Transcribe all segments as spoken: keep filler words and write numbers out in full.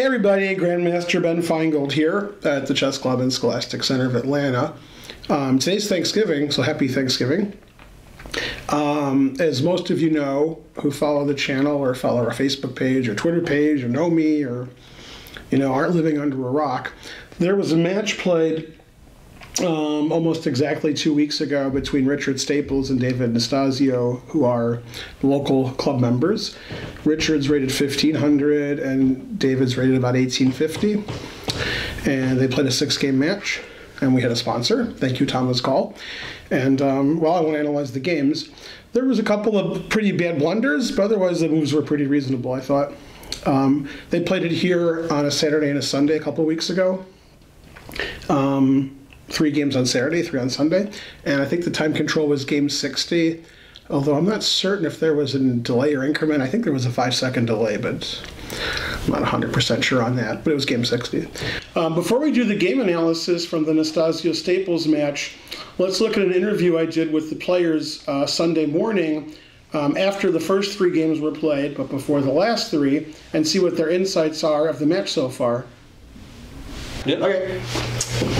Hey everybody, Grandmaster Ben Finegold here at the Chess Club and Scholastic Center of Atlanta. Um, today's Thanksgiving, so happy Thanksgiving. Um, as most of you know, who follow the channel or follow our Facebook page or Twitter page or know me or, you know, aren't living under a rock, there was a match played um, almost exactly two weeks ago between Richard Staples and Davide Nastasio, who are local club members. Richard's rated fifteen hundred and David's rated about eighteen fifty, and they played a six-game match, and we had a sponsor. Thank you, Thomas Gaul. And um, while I won't analyze the games, there was a couple of pretty bad blunders, but otherwise the moves were pretty reasonable, I thought. Um, they played it here on a Saturday and a Sunday a couple weeks ago. Um, three games on Saturday, three on Sunday, and I think the time control was game sixty. Although I'm not certain if there was a delay or increment. I think there was a five-second delay, but I'm not one hundred percent sure on that. But it was game sixty. Um, before we do the game analysis from the Nastasio-Staples match, let's look at an interview I did with the players uh, Sunday morning um, after the first three games were played, but before the last three, and see what their insights are of the match so far. Yep. Okay.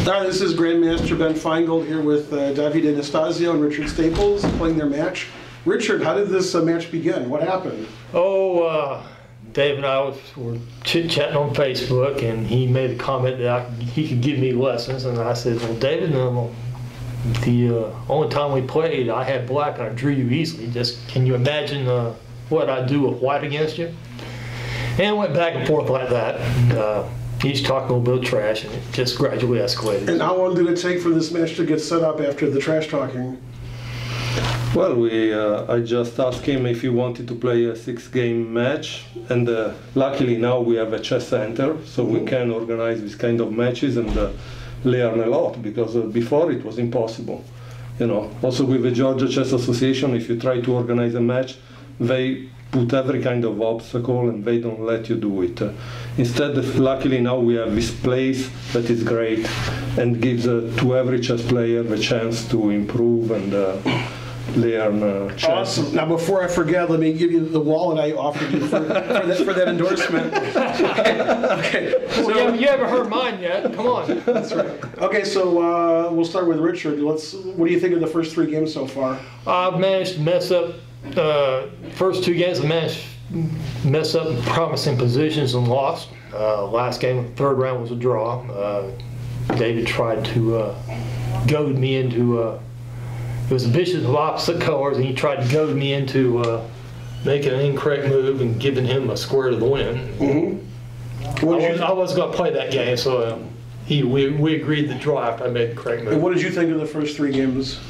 Hi, this is Grandmaster Ben Finegold here with uh, Davide Nastasio and Richard Staples playing their match. Richard, how did this uh, match begin? What happened? Oh, uh, Dave and I was, were chit-chatting on Facebook, and he made a comment that I, he could give me lessons, and I said, well, David, no, the uh, only time we played, I had black and I drew you easily. Just can you imagine uh, what I do with white against you? And went back and forth like that. And, uh, he's talking a little bit of trash, and it just gradually escalated. And how long did it take for this match to get set up after the trash talking? Well, we, uh, I just asked him if he wanted to play a six-game match, and uh, luckily now we have a chess center, so we can organize this kind of matches and uh, learn a lot, because uh, before it was impossible. You know, also with the Georgia Chess Association, if you try to organize a match, they put every kind of obstacle and they don't let you do it. Uh, instead, luckily now we have this place that is great and gives uh, to every chess player the chance to improve and uh, learn uh, chess. Awesome. Now before I forget, let me give you the wallet I offered you for, for, that, for that endorsement. Okay. Okay. So, well, you haven't heard mine yet. Come on. That's right. Okay, so uh, we'll start with Richard. Let's. What do you think of the first three games so far? I've managed to mess up Uh, first two games I managed to mess up in promising positions and lost. Uh, last game, third round, was a draw. Uh, David tried to uh, goad me into, uh, it was a vicious of opposite colors, and he tried to goad me into uh, making an incorrect move and giving him a square to the win. Mm-hmm. What did you I wasn't going to play that game, so uh, he, we, we agreed to draw after I made the correct move. And what did you think of the first three games?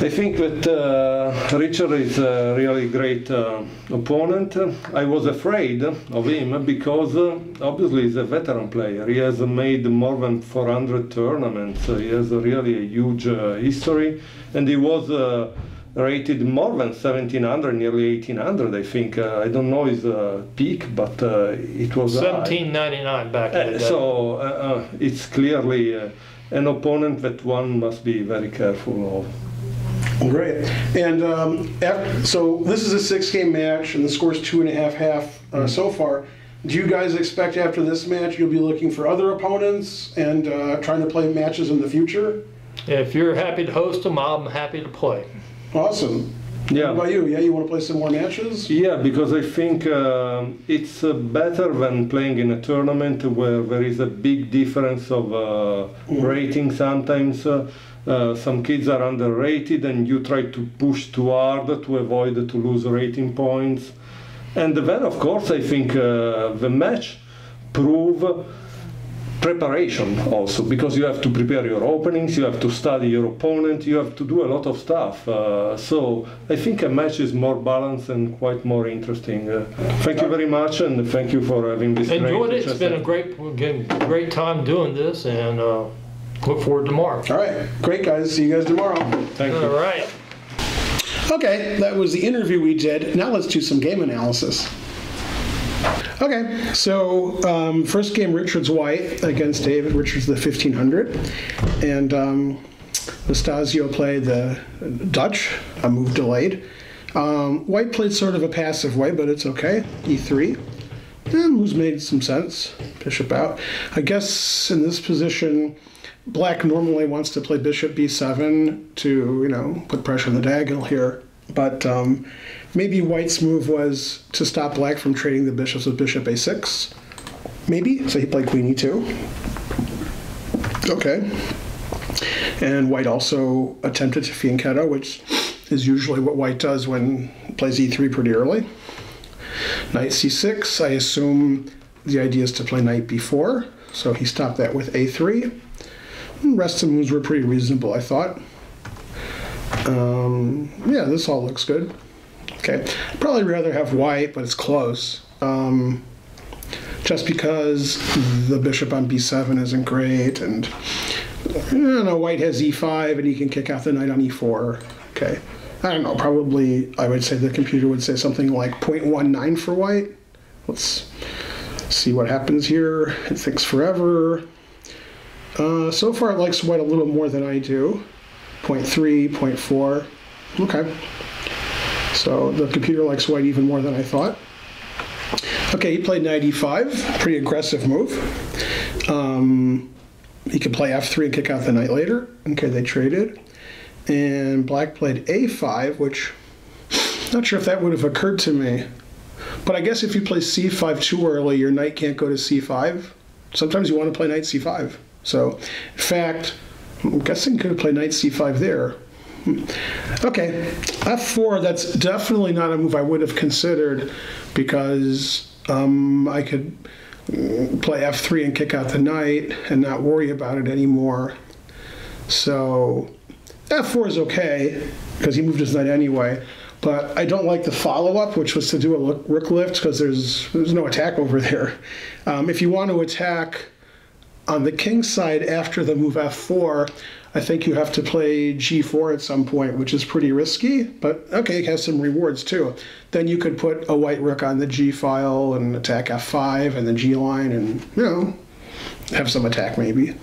I think that uh, Richard is a really great uh, opponent. I was afraid of him because uh, obviously he's a veteran player. He has made more than four hundred tournaments. He has a really a huge uh, history, and he was uh, rated more than seventeen hundred, nearly eighteen hundred, I think. Uh, I don't know his uh, peak, but uh, it was seventeen ninety-nine back in the day. So uh, uh, it's clearly uh, an opponent that one must be very careful of. Great. And um, after, so this is a six-game match, and the score's two and a half half uh, so far. Do you guys expect after this match you'll be looking for other opponents and uh, trying to play matches in the future? If you're happy to host them, I'm happy to play. Awesome. Yeah. What about you? Yeah, you want to play some more matches? Yeah, because I think uh, it's uh, better than playing in a tournament where there is a big difference of uh, rating sometimes. Uh, Uh, some kids are underrated, and you try to push too hard to avoid to lose rating points. And then, of course, I think uh, the match prove preparation also, because you have to prepare your openings, you have to study your opponent, you have to do a lot of stuff. Uh, so I think a match is more balanced and quite more interesting. Uh, thank you very much, and thank you for having this. Enjoyed it. It's been a great, great time doing this, and. Uh, Look forward to tomorrow. All right. Great, guys. See you guys tomorrow. Thank you. All right. Okay. That was the interview we did. Now let's do some game analysis. Okay. So um, first game, Richard's white against David. Richard's the fifteen hundred. And um, Nastasio played the Dutch, a move delayed. Um, white played sort of a passive way, but it's okay. E three. The moves made some sense. Bishop out. I guess in this position, black normally wants to play bishop b seven to, you know, put pressure on the diagonal here. But um, maybe white's move was to stop black from trading the bishops with bishop a six. Maybe. So he played queen e two. Okay. And white also attempted to fianchetto, which is usually what white does when plays e three pretty early. Knight c six, I assume the idea is to play knight b four, so he stopped that with a three. The rest of the moves were pretty reasonable, I thought. Um, yeah, this all looks good. Okay, I'd probably rather have white, but it's close. Um, just because the bishop on b seven isn't great, and I don't know, white has e five, and he can kick out the knight on e four. Okay. I don't know, probably I would say the computer would say something like zero point one nine for white. Let's see what happens here. It thinks forever. Uh, so far it likes white a little more than I do. zero point three, zero point four. Okay. So the computer likes white even more than I thought. Okay, he played knight e five. Pretty aggressive move. Um, he could play f three and kick out the knight later. Okay, they traded. And black played a five, which not sure if that would have occurred to me. But I guess if you play c five too early, your knight can't go to c five. Sometimes you want to play knight c five. So, in fact, I'm guessing could have played knight c five there. Okay, f four, that's definitely not a move I would have considered because um, I could play f three and kick out the knight and not worry about it anymore. So f four is okay, because he moved his knight anyway, but I don't like the follow-up, which was to do a rook lift, because there's, there's no attack over there. Um, if you want to attack on the king side after the move f four, I think you have to play g four at some point, which is pretty risky, but okay, it has some rewards too. Then you could put a white rook on the g file and attack f five and the g line and, you know, have some attack maybe.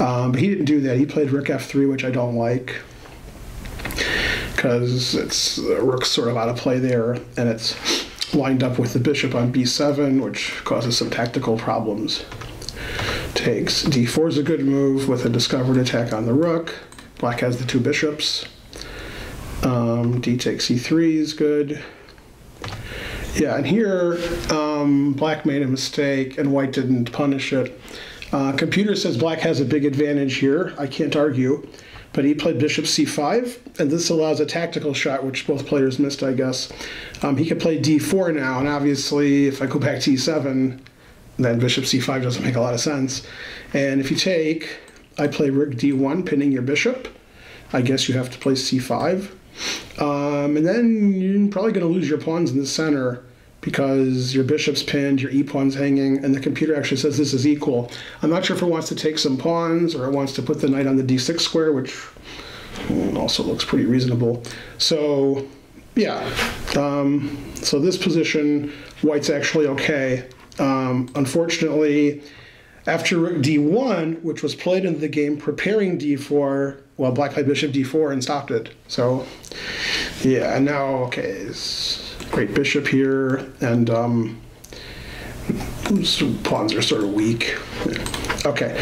Um, but he didn't do that. He played rook f three, which I don't like because it's uh, rook's sort of out of play there, and it's lined up with the bishop on b seven, which causes some tactical problems. Takes d four is a good move with a discovered attack on the rook. Black has the two bishops. Um, d takes e three is good. Yeah, and here um, black made a mistake and white didn't punish it. Uh, computer says black has a big advantage here. I can't argue, but he played bishop c five, and this allows a tactical shot, which both players missed, I guess. Um, he could play d four now, and obviously if I go back to e seven, then bishop c five doesn't make a lot of sense. And if you take, I play rook d one, pinning your bishop. I guess you have to play c five. Um, and then you're probably going to lose your pawns in the center, because your bishop's pinned, your e-pawn's hanging, and the computer actually says this is equal. I'm not sure if it wants to take some pawns or it wants to put the knight on the d six square, which also looks pretty reasonable. So, yeah. Um, so this position, white's actually okay. Um, unfortunately, after rook d one, which was played into the game preparing d four, well, black played bishop d four and stopped it. So, yeah, and now, okay, great bishop here, and um, pawns are sort of weak. Okay,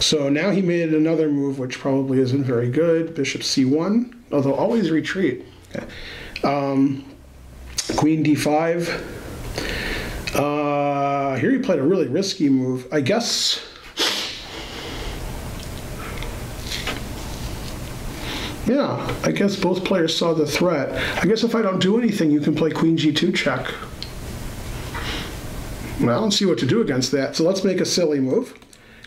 so now he made another move, which probably isn't very good. Bishop c one, although always retreat. Okay. Um, queen d five. Uh, here he played a really risky move. I guess Yeah, I guess both players saw the threat. I guess if I don't do anything, you can play queen g two check. Well, I don't see what to do against that, so let's make a silly move.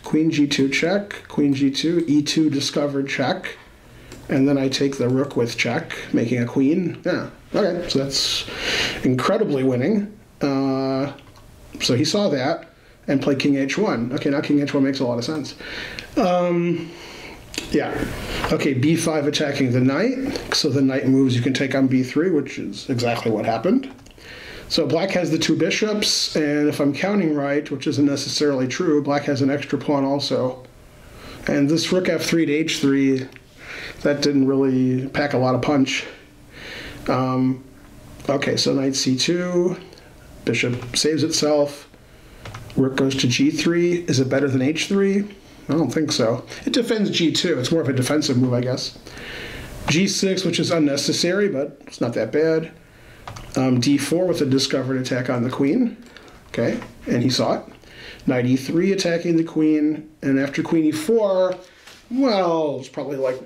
Queen g two check, queen g two, e two discovered check, and then I take the rook with check, making a queen. Yeah, okay, so that's incredibly winning. Uh, so he saw that and played king h one. Okay, now king h one makes a lot of sense. Um... Yeah. Okay, b five attacking the knight. So the knight moves, you can take on b three, which is exactly what happened. So black has the two bishops, and if I'm counting right, which isn't necessarily true, black has an extra pawn also. And this rook f three to h three, that didn't really pack a lot of punch. Um, okay, so knight c two, Bishop saves itself. Rook goes to g three. Is it better than h three? I don't think so. It defends g two. It's more of a defensive move, I guess. g six, which is unnecessary, but it's not that bad. Um, d four with a discovered attack on the queen. Okay, and he saw it. Knight e three attacking the queen, and after queen e four, well, it's probably like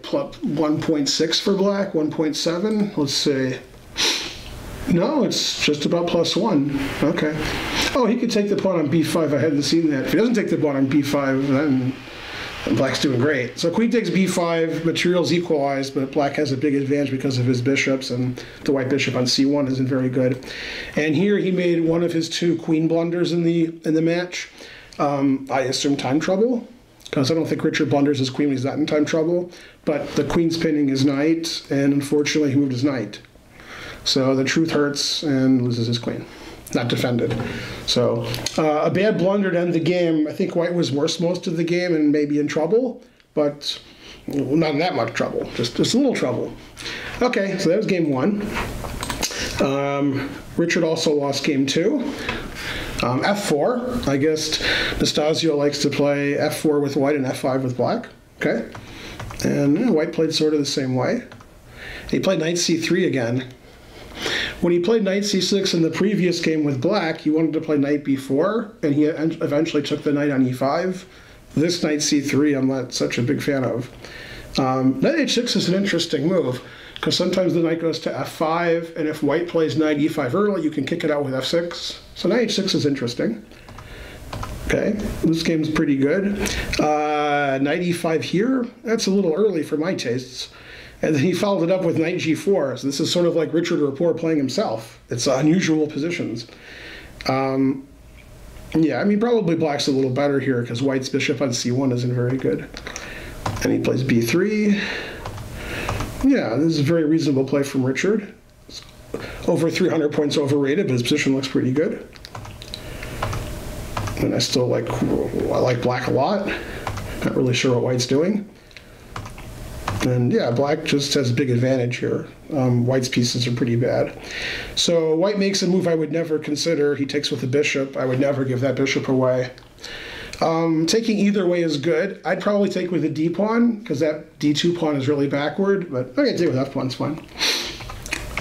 one point six for black, one point seven, let's see. No, it's just about plus one, okay. Oh, he could take the pawn on b five, I hadn't seen that. If he doesn't take the pawn on b five, then black's doing great. So queen takes b five, materials equalized, but black has a big advantage because of his bishops, and the white bishop on c one isn't very good. And here he made one of his two queen blunders in the in the match. Um, I assume time trouble, because I don't think Richard blunders his queen when he's not in time trouble, but the queen's pinning his knight, and unfortunately he moved his knight. So the truth hurts and loses his queen. Not defended. So uh, a bad blunder to end the game. I think white was worse most of the game and maybe in trouble, but not in that much trouble, just, just a little trouble. Okay, so that was game one. Um, Richard also lost game two. Um, f four, I guess Nastasio likes to play f four with white and f five with black. Okay, and you know, white played sort of the same way. He played knight c three again. When he played knight c six in the previous game with black, he wanted to play knight b four, and he eventually took the knight on e five. This knight c three I'm not such a big fan of. Um, knight h six is an interesting move, because sometimes the knight goes to f five, and if white plays knight e five early, you can kick it out with f six. So knight h six is interesting. Okay, this game's pretty good. Uh, knight e five here, that's a little early for my tastes. And then he followed it up with knight g four. So this is sort of like Richard Rapport playing himself. It's unusual positions. Um, yeah, I mean, probably black's a little better here because white's bishop on c one isn't very good. And he plays b three. Yeah, this is a very reasonable play from Richard. It's over three hundred points overrated, but his position looks pretty good. And I still like, I like black a lot. Not really sure what white's doing. And yeah, black just has a big advantage here. Um, white's pieces are pretty bad. So white makes a move I would never consider. He takes with the bishop. I would never give that bishop away. Um, taking either way is good. I'd probably take with the d pawn, because that d two pawn is really backward, but I can take with f pawn's fine.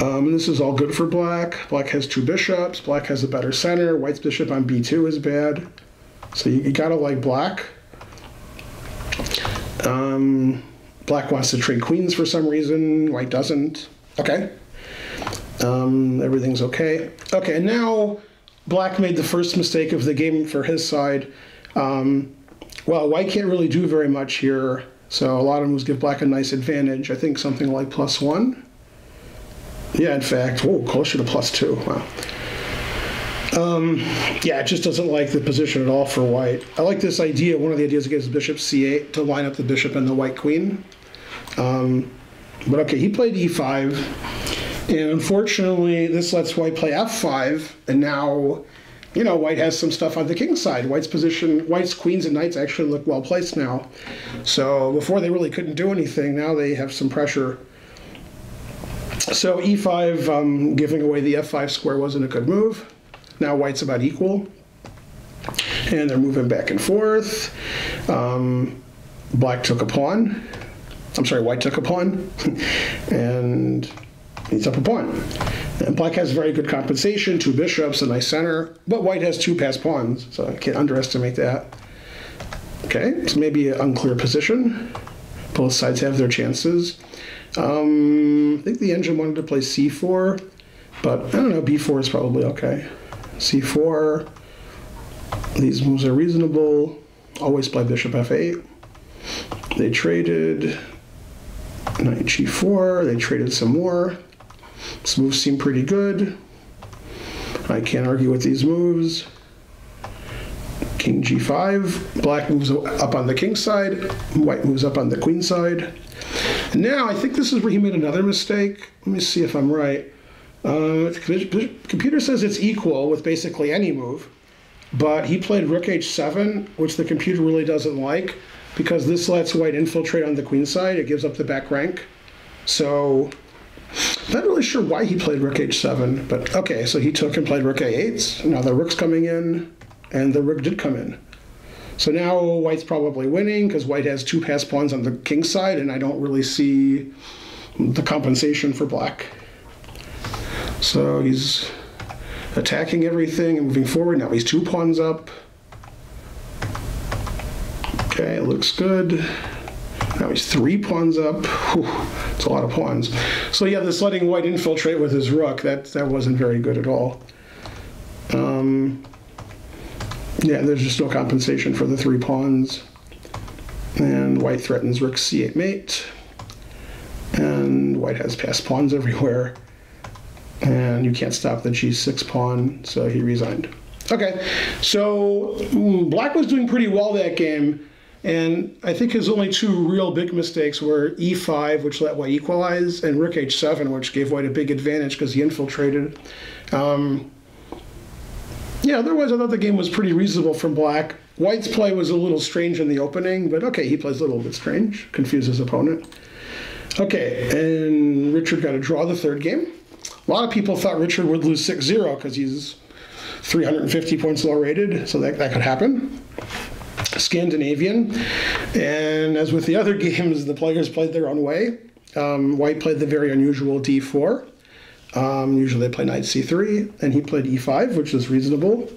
Um, this is all good for black. Black has two bishops. Black has a better center. White's bishop on b two is bad. So you, you gotta like black. Um... Black wants to trade queens for some reason, white doesn't. Okay. Um, everything's okay. Okay, and now black made the first mistake of the game for his side. Um, well, white can't really do very much here, so a lot of moves give black a nice advantage. I think something like plus one. Yeah, in fact, whoa, closer to plus two. Wow. Um, yeah, it just doesn't like the position at all for white. I like this idea. One of the ideas against bishop c eight to line up the bishop and the white queen. Um, but okay, he played e five, and unfortunately this lets white play f five, and now, you know, white has some stuff on the king's side. White's position, white's queens and knights actually look well placed now. So before they really couldn't do anything, now they have some pressure. So e five, um, giving away the f five square wasn't a good move. Now white's about equal, and they're moving back and forth. Um, black took a pawn. I'm sorry, white took a pawn, and he's up a pawn. And black has very good compensation, two bishops, a nice center, but white has two passed pawns, so I can't underestimate that. Okay, so maybe an unclear position. Both sides have their chances. Um, I think the engine wanted to play c four, but I don't know, b four is probably okay. c four, these moves are reasonable. Always play bishop f eight. They traded knight g four, they traded some more. These moves seem pretty good. I can't argue with these moves. King g five, black moves up on the king's side, white moves up on the queen side. Now, I think this is where he made another mistake. Let me see if I'm right. Uh, the computer says it's equal with basically any move, but he played rook h seven, which the computer really doesn't like, because this lets white infiltrate on the queen side. It gives up the back rank. So Not really sure why he played rook h seven, but okay, so he took and played rook a eight. Now the rook's coming in, and the rook did come in. So now white's probably winning because white has two passed pawns on the king's side, and I don't really see the compensation for black. So he's attacking everything and moving forward. Now he's two pawns up. Okay, looks good. Now he's three pawns up. Whew, that's a lot of pawns. So yeah, this letting white infiltrate with his rook, that, that wasn't very good at all. Um, yeah, there's just no compensation for the three pawns. And white threatens rook c eight mate. And white has passed pawns everywhere. And you can't stop the g six pawn, so he resigned. Okay, so black was doing pretty well that game. And I think his only two real big mistakes were e five, which let white equalize, and rook h seven, which gave white a big advantage because he infiltrated. Um, yeah, otherwise I thought the game was pretty reasonable from black. White's play was a little strange in the opening, but okay, he plays a little bit strange, confused his opponent. Okay, and Richard got a draw the third game. A lot of people thought Richard would lose six zero because he's three hundred fifty points low rated, so that, that could happen. Scandinavian, and as with the other games, the players played their own way. Um, white played the very unusual d four. Um, usually they play knight c three, and he played e five, which is reasonable.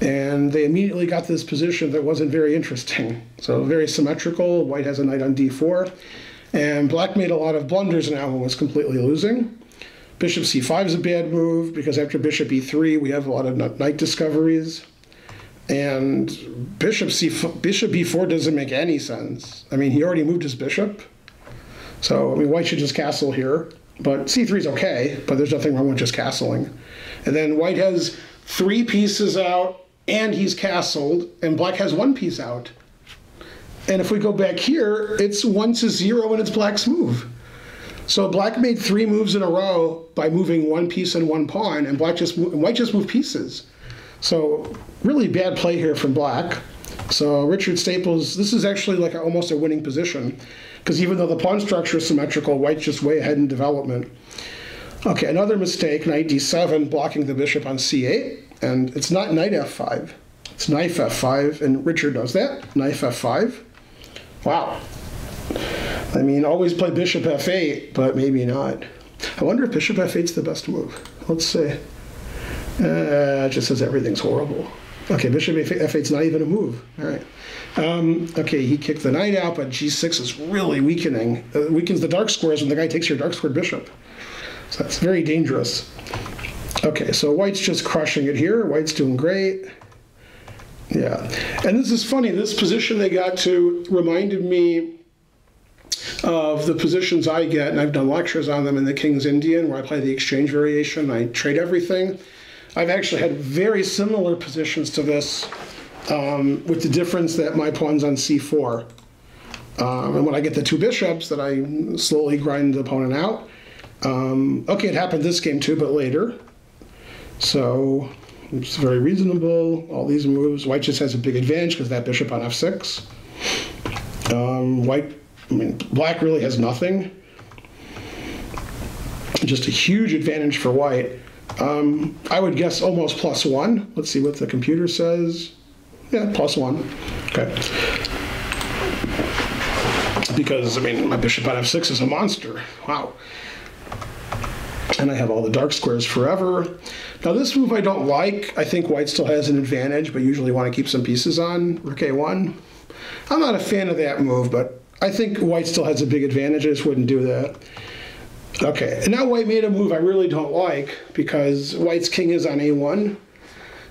And they immediately got this position that wasn't very interesting. So very symmetrical. White has a knight on d four. And black made a lot of blunders now and was completely losing. Bishop c five is a bad move, because after bishop e three, we have a lot of knight discoveries. And bishop c four, bishop b four doesn't make any sense. I mean, he already moved his bishop. So, I mean, white should just castle here. But c three is okay, but there's nothing wrong with just castling. And then white has three pieces out, and he's castled, and black has one piece out. And if we go back here, it's one to zero, and it's black's move. So black made three moves in a row by moving one piece and one pawn, and black just and white just moved pieces. So really bad play here from black. So Richard Staples, this is actually like a, almost a winning position, because even though the pawn structure is symmetrical, white's just way ahead in development. Okay, another mistake, knight d seven, blocking the bishop on c eight, and it's not knight f five, it's knife f five, and Richard knows that, knife f five. Wow. I mean, always play bishop f eight, but maybe not. I wonder if bishop f eight's the best move. Let's see. Uh, it just says everything's horrible. Okay, bishop f eight's not even a move. All right. Um, okay, he kicked the knight out, but g six is really weakening. It weakens the dark squares when the guy takes your dark squared bishop. So that's very dangerous. Okay, so white's just crushing it here. White's doing great. Yeah. And this is funny. This position they got to reminded me of the positions I get, and I've done lectures on them in the King's Indian, where I play the exchange variation. I trade everything. I've actually had very similar positions to this, um, with the difference that my pawn's on c four. Um, and when I get the two bishops, that I slowly grind the opponent out. Um, okay, it happened this game too, but later. So it's very reasonable, all these moves. White just has a big advantage because that bishop on f six. Um, white, I mean, black really has nothing. Just a huge advantage for white. Um, I would guess almost plus one. Let's see what the computer says. Yeah, plus one. Okay. Because, I mean, my bishop on f six is a monster. Wow. And I have all the dark squares forever. Now this move I don't like. I think white still has an advantage, but usually want to keep some pieces on. Rook a one. I'm not a fan of that move, but I think white still has a big advantage. I just wouldn't do that. Okay, and now white made a move I really don't like, because white's king is on a one.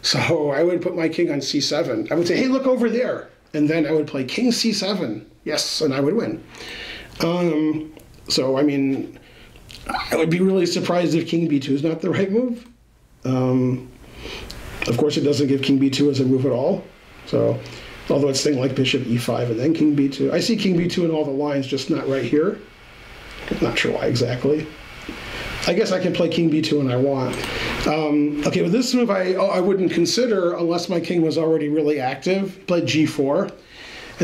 So I would put my king on c seven. I would say, hey, look over there. And then I would play king c seven. Yes, and I would win. Um, so, I mean, I would be really surprised if king b two is not the right move. Um, of course, it doesn't give king b two as a move at all. So, although it's thing like bishop e five and then king b two. I see king b two in all the lines, just not right here. Not sure why exactly. I guess I can play king b two when I want. Um, okay, with this move I, I wouldn't consider unless my king was already really active. Play g four. And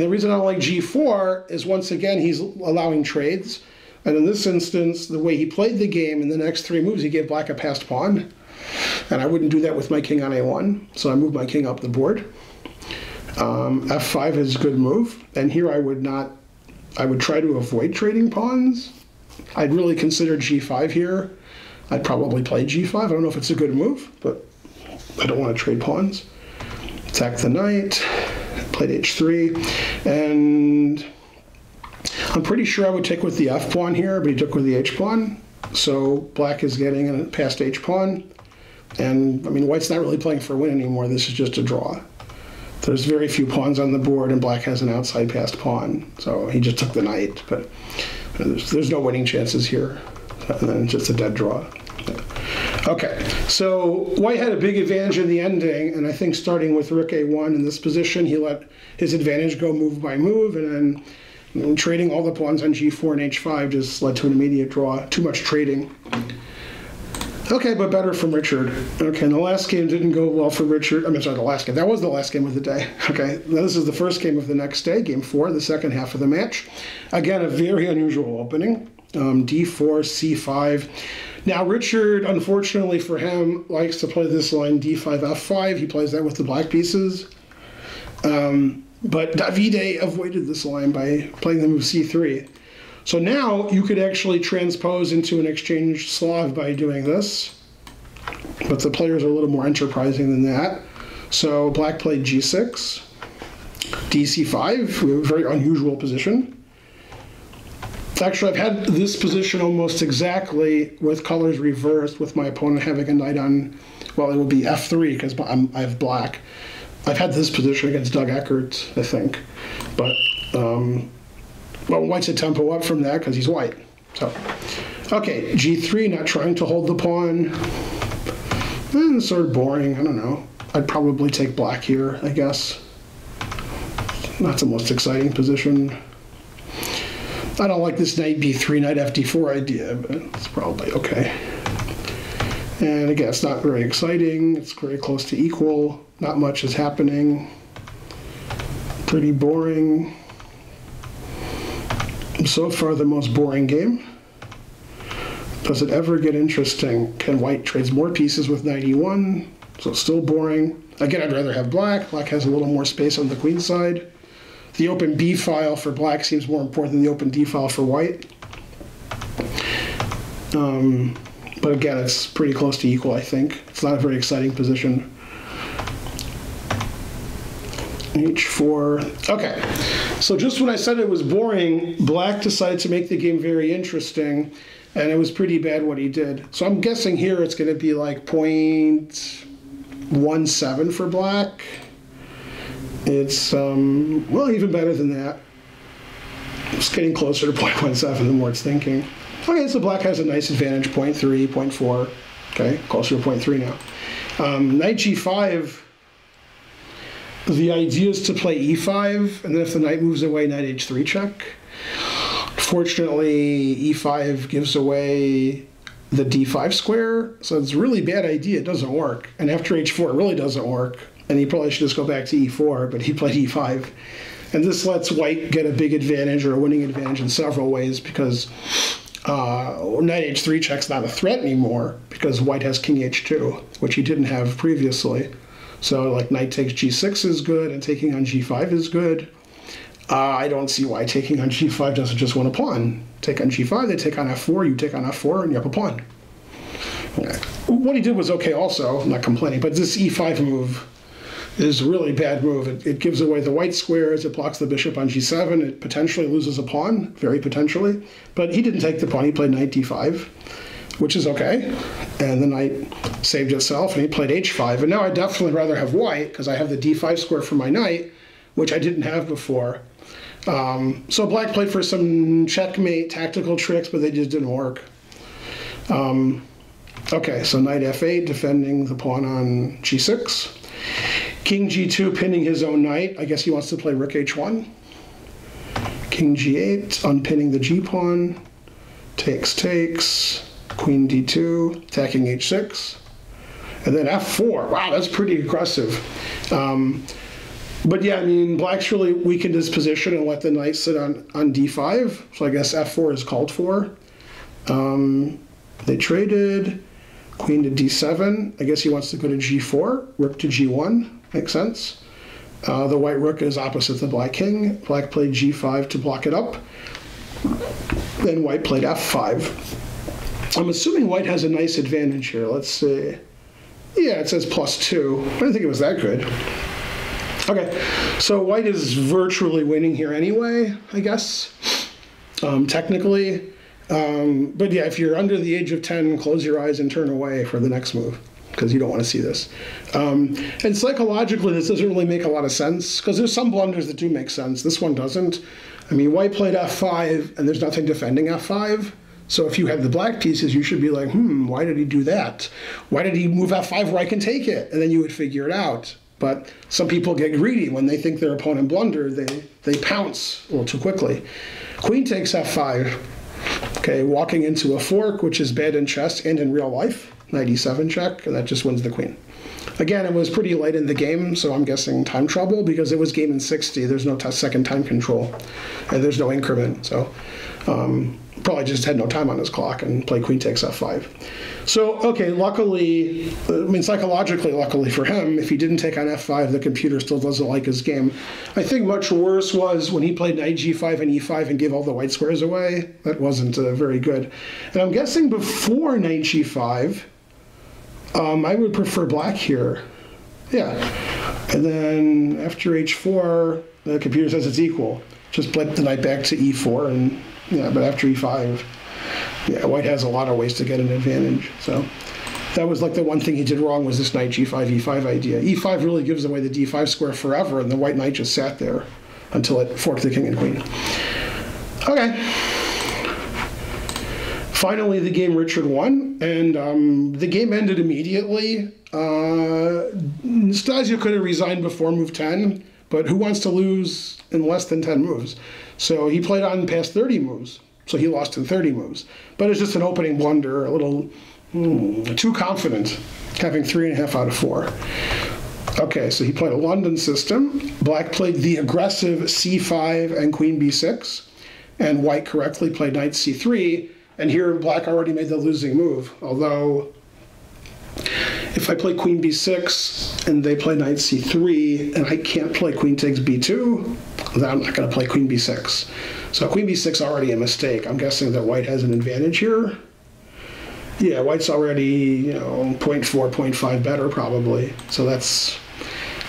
the reason I don't like g four is, once again, he's allowing trades. And in this instance, the way he played the game in the next three moves, he gave black a passed pawn. And I wouldn't do that with my king on a one, so I moved my king up the board. Um, f five is a good move, and here I would not, I would try to avoid trading pawns. I'd really consider g five here. I'd probably play g five. I don't know if it's a good move, but I don't want to trade pawns. Attack the knight, played h three, and I'm pretty sure I would take with the f pawn here, but he took with the h pawn. So black is getting a passed h pawn, and I mean white's not really playing for a win anymore. This is just a draw. There's very few pawns on the board, and black has an outside passed pawn. So he just took the knight, but there's, there's no winning chances here. And then it's just a dead draw. Okay, so white had a big advantage in the ending, and I think starting with rook a one in this position, he let his advantage go move by move, and then you know, trading all the pawns on g four and h five just led to an immediate draw. Too much trading. Okay, but better from Richard. Okay, and the last game didn't go well for Richard. I mean, sorry, the last game. That was the last game of the day. Okay, now this is the first game of the next day, game four, the second half of the match. Again, a very unusual opening. Um, d four, c five. Now, Richard, unfortunately for him, likes to play this line d five, f five. He plays that with the black pieces. Um, but Davide avoided this line by playing the move c three. So now you could actually transpose into an exchange Slav by doing this, but the players are a little more enterprising than that. So black played g six, d c five, we have a very unusual position. Actually, I've had this position almost exactly with colors reversed, with my opponent having a knight on, well, it would be f three because I have black. I've had this position against Doug Eckert, I think, but... Um, Well, white's a tempo up from that because he's white. So, okay, g three, not trying to hold the pawn. Eh, it's sort of boring, I don't know. I'd probably take black here, I guess. Not the most exciting position. I don't like this knight b three, knight f d four idea, but it's probably okay. And again, it's not very exciting. It's very close to equal. Not much is happening. Pretty boring. So far, the most boring game. Does it ever get interesting? Can white trades more pieces with ninety-one? So it's still boring. Again, I'd rather have black. Black has a little more space on the queen side. The open B file for black seems more important than the open D file for white. Um, but again, it's pretty close to equal, I think. It's not a very exciting position. h four. Okay, so just when I said it was boring, black decided to make the game very interesting, and it was pretty bad what he did. So I'm guessing here it's going to be like zero point one seven for black. It's, um, well, even better than that. It's getting closer to zero point one seven the more it's thinking. Okay, so black has a nice advantage, zero point three, zero point four, okay, closer to zero point three now. Um, knight g five. The idea is to play e five, and then if the knight moves away, knight h three check. Fortunately, e five gives away the d five square, so it's a really bad idea. It doesn't work. And after h four, it really doesn't work. And he probably should just go back to e four, but he played e five. And this lets white get a big advantage or a winning advantage in several ways, because uh, knight h three check's not a threat anymore, because white has king h two, which he didn't have previously. So like knight takes g six is good, and taking on g five is good. Uh, I don't see why taking on g five doesn't just want a pawn. Take on g five, they take on f four, you take on f four, and you have a pawn. Okay. What he did was okay also, I'm not complaining, but this e five move is a really bad move. It, it gives away the white squares, it blocks the bishop on g seven, it potentially loses a pawn, very potentially. But he didn't take the pawn, he played knight d five. Which is okay, and the knight saved itself, and he played h five, and now I definitely rather have white, because I have the d five square for my knight, which I didn't have before. Um, so black played for some checkmate tactical tricks, but they just didn't work. Um, okay, so knight f eight, defending the pawn on g six. King g two, pinning his own knight. I guess he wants to play rook h one. King g eight, unpinning the g-pawn. Takes, takes. Queen d two, attacking h six, and then f four. Wow, that's pretty aggressive. Um, But yeah, I mean, black's really weakened his position and let the knight sit on, on d five. So I guess f four is called for. Um, they traded queen to d seven. I guess he wants to go to g four, rook to g one. Makes sense. Uh, the white rook is opposite the black king. Black played g five to block it up. Then white played f five. I'm assuming white has a nice advantage here. Let's see. Yeah, it says plus two. I didn't think it was that good. Okay, so white is virtually winning here anyway, I guess, um, technically. Um, but yeah, if you're under the age of ten, close your eyes and turn away for the next move, because you don't want to see this. Um, and psychologically, this doesn't really make a lot of sense, because there's some blunders that do make sense. This one doesn't. I mean, white played f five, and there's nothing defending f five. So if you have the black pieces, you should be like, hmm, why did he do that? Why did he move f five where I can take it? And then you would figure it out. But some people get greedy. When they think their opponent blundered, they, they pounce a little too quickly. Queen takes f five, okay, walking into a fork, which is bad in chess and in real life. Knight e seven check, and that just wins the queen. Again, it was pretty late in the game, so I'm guessing time trouble, because it was game in sixty. There's no second time control, and there's no increment. So um, probably just had no time on his clock and played queen takes f five. So, okay, luckily, I mean, psychologically, luckily for him, if he didn't take on f five, the computer still doesn't like his game. I think much worse was when he played knight g five and e five and gave all the white squares away. That wasn't uh, very good. And I'm guessing before knight g five, Um, I would prefer black here. Yeah. And then after h four, the computer says it's equal. Just flip the knight back to e four, and yeah, but after e five, yeah, white has a lot of ways to get an advantage. So that was like the one thing he did wrong, was this knight g five, e five idea. e five really gives away the d five square forever, and the white knight just sat there until it forked the king and queen. Okay. Finally, the game Richard won, and um, the game ended immediately. Uh, Nastasio could have resigned before move ten, but who wants to lose in less than ten moves? So he played on past thirty moves, so he lost in thirty moves. But it's just an opening blunder, a little mm, too confident, having three and a half out of four. Okay, so he played a London system. Black played the aggressive c five and queen b six, and white correctly played knight c three. And here, black already made the losing move. Although, if I play queen b six and they play knight c three, and I can't play queen takes b two, then I'm not going to play queen b six. So queen b six already a mistake. I'm guessing that white has an advantage here. Yeah, white's already, you know, zero point four, zero point five better probably. So that's,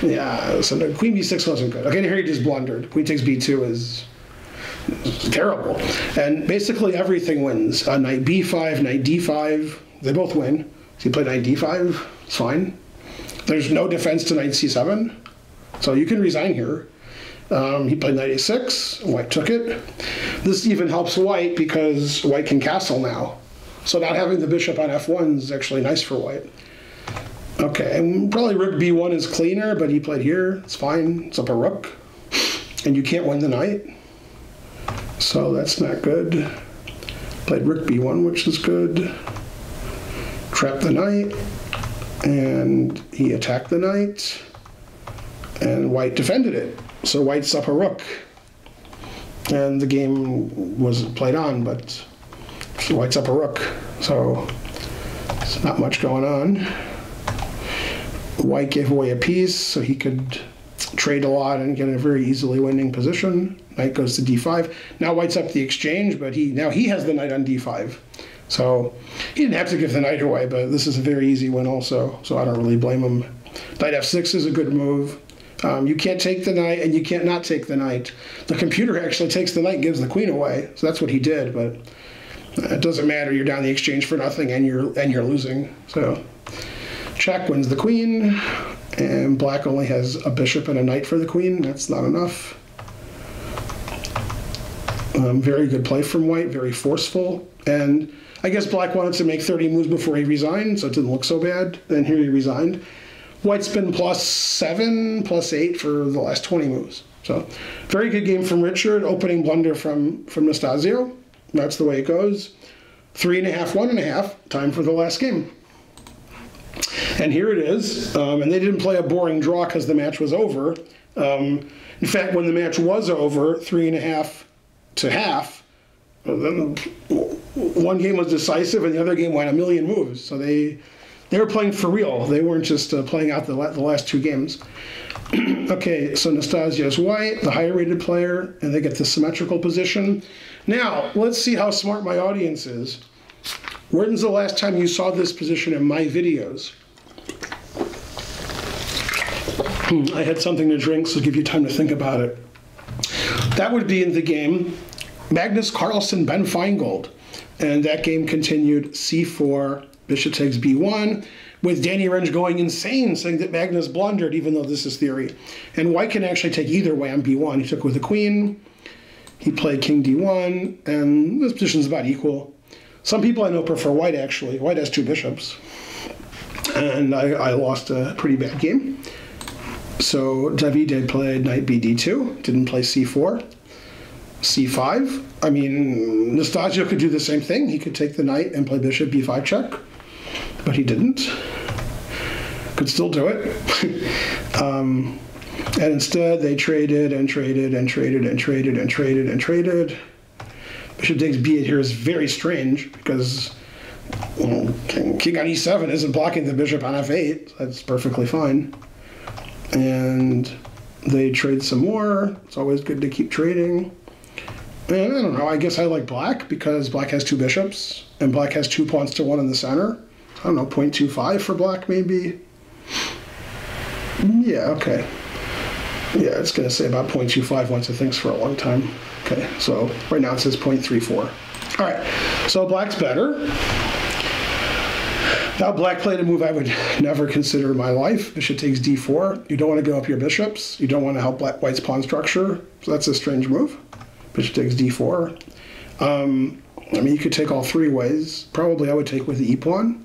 yeah. So no, queen b six wasn't good. Okay, and here he just blundered. Queen takes b two is terrible. And basically everything wins. Uh, knight b five, knight d five, they both win. So you play knight d five, it's fine. There's no defense to knight c seven, so you can resign here. Um, he played knight a six, white took it. This even helps white because white can castle now. So not having the bishop on f one is actually nice for white. Okay, and probably rook b one is cleaner, but he played here, it's fine, it's up a rook. And you can't win the knight. So that's not good. Played rook b one, which is good. Trapped the knight, and he attacked the knight, and white defended it. So white's up a rook. And the game was played on, but white's up a rook. So it's not much going on. White gave away a piece, so he could trade a lot and get in a very easily winning position. Knight goes to d five. Now white's up the exchange, but he now he has the knight on d five. So he didn't have to give the knight away, but this is a very easy win also, so I don't really blame him. Knight f six is a good move. Um, you can't take the knight, and you can't not take the knight. The computer actually takes the knight and gives the queen away, so that's what he did, but it doesn't matter. You're down the exchange for nothing, and you're, and you're losing. So check wins the queen, and black only has a bishop and a knight for the queen. That's not enough. Um, very good play from white, very forceful. And I guess black wanted to make thirty moves before he resigned, so it didn't look so bad. Then here he resigned. White's been plus seven, plus eight for the last twenty moves. So very good game from Richard, opening blunder from, from Nastasio. That's the way it goes. Three and a half, one and a half, time for the last game. And here it is. Um, and they didn't play a boring draw because the match was over. Um, in fact, when the match was over, three and a half to half, one game was decisive and the other game went a million moves. So they they were playing for real. They weren't just uh, playing out the, la the last two games. Okay, so Nastasio is white, the higher rated player, and they get the symmetrical position. Now, let's see how smart my audience is. When's the last time you saw this position in my videos? I had something to drink, so give you time to think about it. That would be in the game Magnus Carlsen, Ben Finegold. And that game continued c four, bishop takes b one, with Danny Renge going insane, saying that Magnus blundered, even though this is theory. And white can actually take either way on b one. He took with the queen, he played king d one, and this position's about equal. Some people I know prefer white, actually. White has two bishops. And I, I lost a pretty bad game. So Davide played knight b d two, didn't play c four, c five. I mean, Nastasio could do the same thing. He could take the knight and play bishop b five check, but he didn't. Could still do it. um, and instead, they traded and traded and traded and traded and traded and traded. Bishop takes b eight here is very strange because well, king on e seven isn't blocking the bishop on f eight. So that's perfectly fine. And they trade some more. It's always good to keep trading. And I don't know, I guess I like black because black has two bishops and black has two pawns to one in the center. I don't know, zero point two five for black maybe? Yeah, okay. Yeah, it's gonna say about zero point two five once it thinks for a long time. Okay, so right now it says zero point three four. All right, so black's better. Now black played a move I would never consider in my life. Bishop takes d four. You don't want to go up your bishops. You don't want to help black, white's pawn structure. So that's a strange move. Bishop takes d four. Um, I mean, you could take all three ways. Probably I would take with the e pawn.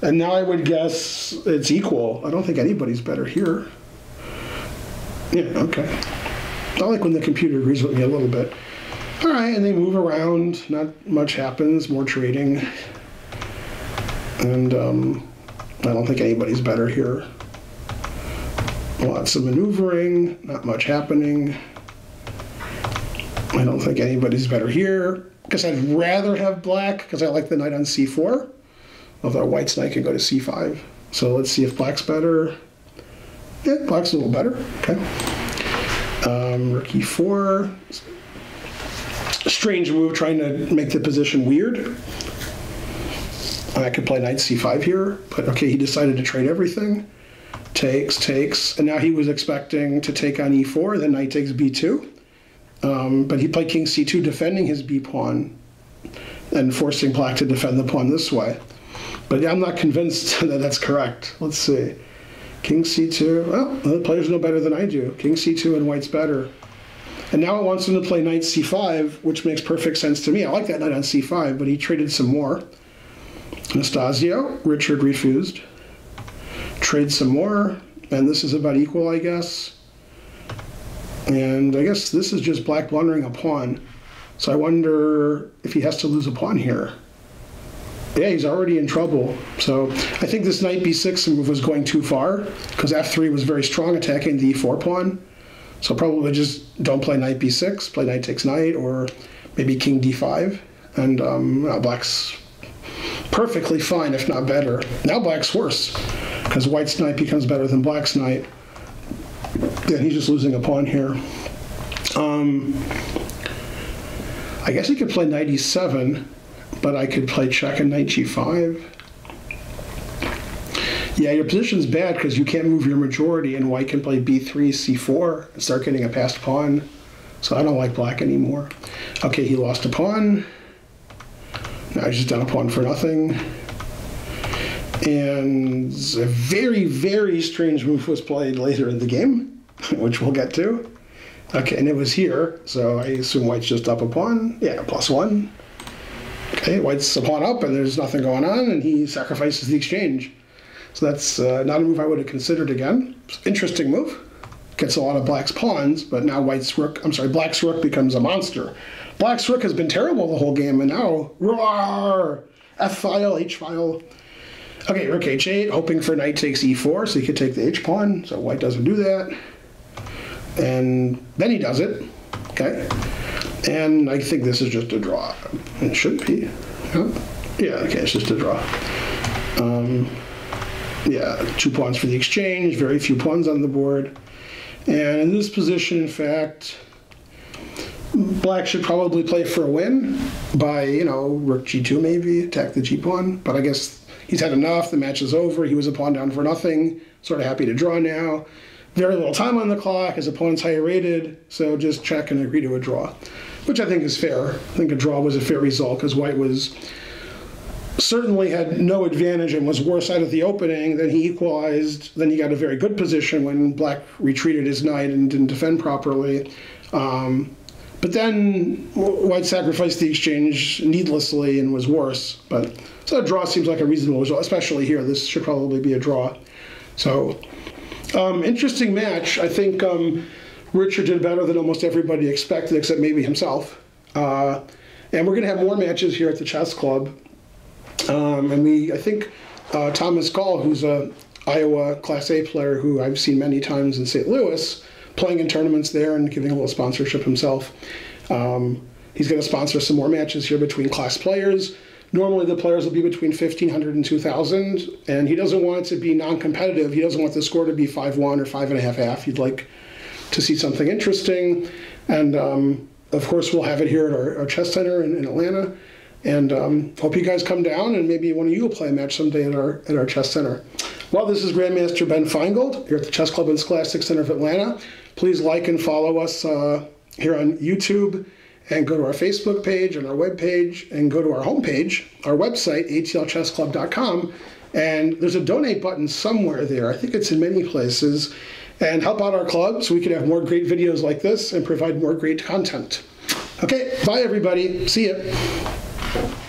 And now I would guess it's equal. I don't think anybody's better here. Yeah, okay. I like when the computer agrees with me a little bit. All right, and they move around. Not much happens. More trading. And um, I don't think anybody's better here. Lots of maneuvering, not much happening. I don't think anybody's better here, because I'd rather have black, because I like the knight on c four, although white's knight can go to c five. So let's see if black's better. Yeah, black's a little better, okay. Um, rook e four, strange move trying to make the position weird. I could play knight c five here, but okay, he decided to trade everything. Takes, takes, and now he was expecting to take on e four, then knight takes b two. Um, but he played king c two, defending his b pawn and forcing black to defend the pawn this way. But I'm not convinced that that's correct. Let's see. King c two, well, the players know better than I do. King c two and white's better. And now it wants him to play knight c five, which makes perfect sense to me. I like that knight on c five, but he traded some more. Nastasio, Richard refused. Trade some more, and this is about equal, I guess. And I guess this is just black blundering a pawn. So I wonder if he has to lose a pawn here. Yeah, he's already in trouble. So I think this knight b six move was going too far, because f three was very strong attacking the e four pawn. So probably just don't play knight b six, play knight takes knight, or maybe king d five. And um, no, black's perfectly fine, if not better. Now black's worse, because white's knight becomes better than black's knight. Yeah, he's just losing a pawn here. Um, I guess he could play knight e seven, but I could play check and knight g five. Yeah, your position's bad because you can't move your majority, and white can play b three, c four, and start getting a passed pawn. So I don't like black anymore. Okay, he lost a pawn. I just down a pawn for nothing. And a very, very strange move was played later in the game, which we'll get to. Okay, and it was here, so I assume white's just up a pawn. Yeah, plus one. Okay, white's a pawn up, and there's nothing going on, and he sacrifices the exchange. So that's uh, not a move I would have considered again. Interesting move. Gets a lot of black's pawns, but now white's rook, I'm sorry, black's rook becomes a monster. Black's rook has been terrible the whole game, and now, roar! F-file, H-file. Okay, rook h eight, hoping for knight takes e four, so he could take the h pawn, so white doesn't do that. and then he does it, okay? And I think this is just a draw. It should be. Huh? Yeah, okay, it's just a draw. Um, yeah, two pawns for the exchange, very few pawns on the board. And in this position, in fact, black should probably play for a win by, you know, rook g two maybe, attack the g pawn. But I guess he's had enough, the match is over, he was a pawn down for nothing, sort of happy to draw now. Very little time on the clock, his opponent's higher rated, so just check and agree to a draw, which I think is fair. I think a draw was a fair result because white was certainly had no advantage and was worse out of the opening. Then he equalized, then he got a very good position when black retreated his knight and didn't defend properly. Um, but then white sacrificed the exchange needlessly and was worse. But so a draw seems like a reasonable result, especially here. This should probably be a draw. So. Um, interesting match. I think um, Richard did better than almost everybody expected, except maybe himself. Uh, and we're going to have more matches here at the Chess Club. Um, and we, I think uh, Thomas Gaul, who's an Iowa Class A player who I've seen many times in Saint Louis, playing in tournaments there and giving a little sponsorship himself. Um, he's going to sponsor some more matches here between class players. Normally the players will be between fifteen hundred and two thousand, and he doesn't want it to be non-competitive. He doesn't want the score to be five one or five and a half half. He'd like to see something interesting. And um, of course we'll have it here at our, our chess center in, in Atlanta. And um, hope you guys come down and maybe one of you will play a match someday at our, at our chess center. Well, this is Grandmaster Ben Finegold here at the Chess Club and Scholastic Center of Atlanta. Please like and follow us uh, here on YouTube. And go to our Facebook page and our web page, and go to our homepage, our website, a t l chess club dot com, and there's a donate button somewhere there. I think it's in many places. And help out our club so we can have more great videos like this and provide more great content. Okay, bye everybody. See ya.